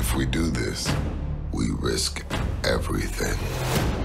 If we do this, we risk everything.